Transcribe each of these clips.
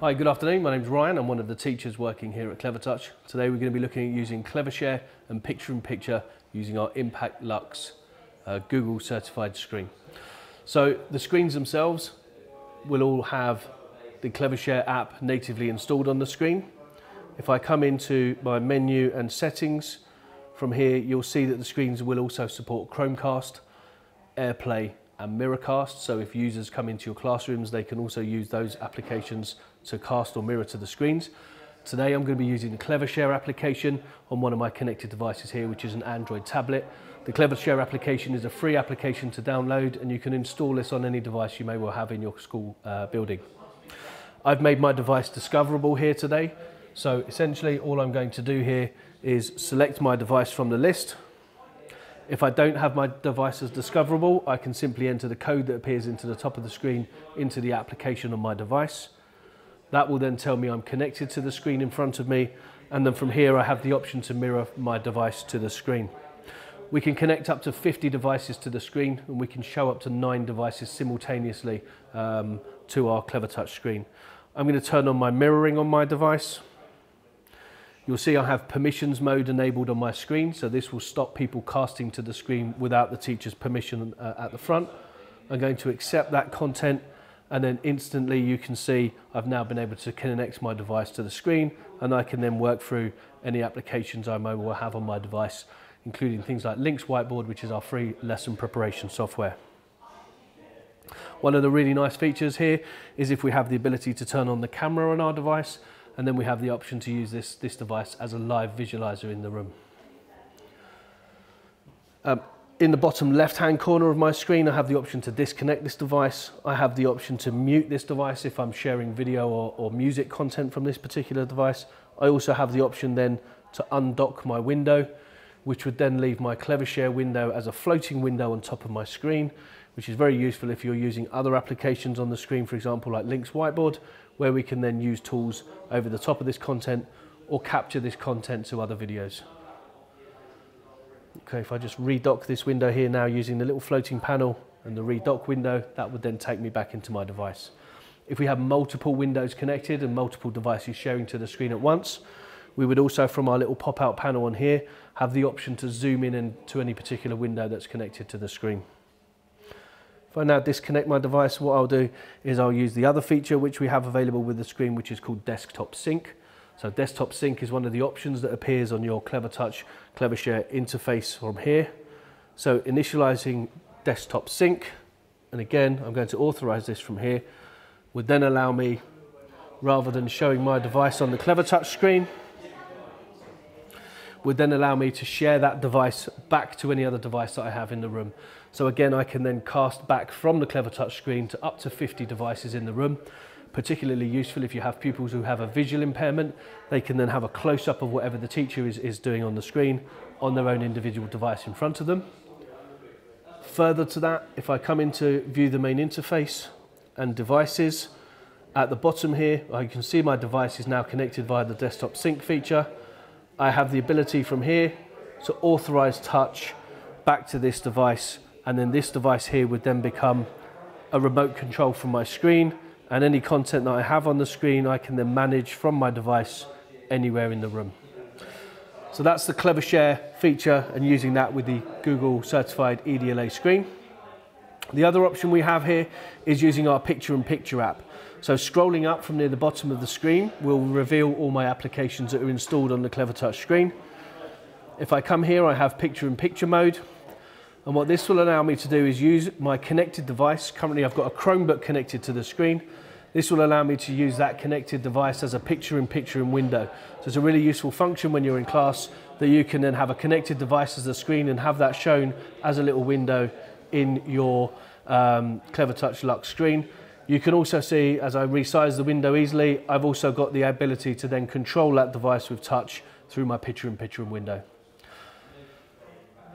Hi, good afternoon. My name's Ryan. I'm one of the teachers working here at Clevertouch. Today we're going to be looking at using Clevershare and picture-in-picture using our Impact Lux Google certified screen. So the screens themselves will all have the Clevershare app natively installed on the screen. If I come into my menu and settings, from here you'll see that the screens will also support Chromecast, AirPlay and Mirrorcast, so if users come into your classrooms they can also use those applications to cast or mirror to the screens. Today I'm going to be using the Clevershare application on one of my connected devices here, which is an Android tablet. The Clevershare application is a free application to download and you can install this on any device you may well have in your school building. I've made my device discoverable here today, so essentially all I'm going to do here is select my device from the list. If I don't have my device as discoverable, I can simply enter the code that appears into the top of the screen into the application on my device. That will then tell me I'm connected to the screen in front of me, and then from here I have the option to mirror my device to the screen. We can connect up to 50 devices to the screen, and we can show up to 9 devices simultaneously to our Clevertouch screen. I'm going to turn on my mirroring on my device. You'll see I have permissions mode enabled on my screen, so this will stop people casting to the screen without the teacher's permission at the front. I'm going to accept that content, and then instantly you can see I've now been able to connect my device to the screen, and I can then work through any applications I may well have on my device, including things like Lynx Whiteboard, which is our free lesson preparation software. One of the really nice features here is if we have the ability to turn on the camera on our device, and then we have the option to use this device as a live visualizer in the room. In the bottom left-hand corner of my screen, I have the option to disconnect this device. I have the option to mute this device if I'm sharing video or music content from this particular device. I also have the option then to undock my window, which would then leave my Clevershare window as a floating window on top of my screen, which is very useful if you're using other applications on the screen, for example, like Lynx Whiteboard, where we can then use tools over the top of this content or capture this content to other videos. Okay, if I just redock this window here now using the little floating panel and the redock window, that would then take me back into my device. If we have multiple windows connected and multiple devices sharing to the screen at once, we would also, from our little pop-out panel on here, have the option to zoom in to any particular window that's connected to the screen. If I now disconnect my device, what I'll do is I'll use the other feature which we have available with the screen, which is called Desktop Sync. So Desktop Sync is one of the options that appears on your Clevertouch Clevershare interface from here. So initializing Desktop Sync, and again, I'm going to authorize this from here, would then allow me, rather than showing my device on the Clevertouch screen, would then allow me to share that device back to any other device that I have in the room. So again, I can then cast back from the Clevertouch screen to up to 50 devices in the room. Particularly useful if you have pupils who have a visual impairment. They can then have a close-up of whatever the teacher is doing on the screen on their own individual device in front of them. Further to that, if I come into view the main interface and devices, at the bottom here, I can see my device is now connected via the Desktop Sync feature. I have the ability from here to authorize touch back to this device, and then this device here would then become a remote control from my screen, and any content that I have on the screen I can then manage from my device anywhere in the room. So that's the Clevershare feature and using that with the Google certified EDLA screen. The other option we have here is using our picture-in-picture app. So scrolling up from near the bottom of the screen will reveal all my applications that are installed on the Clevertouch screen. If I come here, I have picture-in-picture mode. And what this will allow me to do is use my connected device. Currently, I've got a Chromebook connected to the screen. This will allow me to use that connected device as a picture-in-picture in window. So it's a really useful function when you're in class that you can then have a connected device as the screen and have that shown as a little window in your Clevertouch Lux screen. You can also see, as I resize the window easily, I've also got the ability to then control that device with touch through my picture-in-picture window.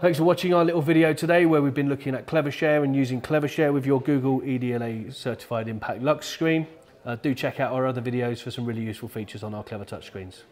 Thanks for watching our little video today where we've been looking at Clevershare and using Clevershare with your Google EDLA Certified Impact Lux screen. Do check out our other videos for some really useful features on our Clevertouch screens.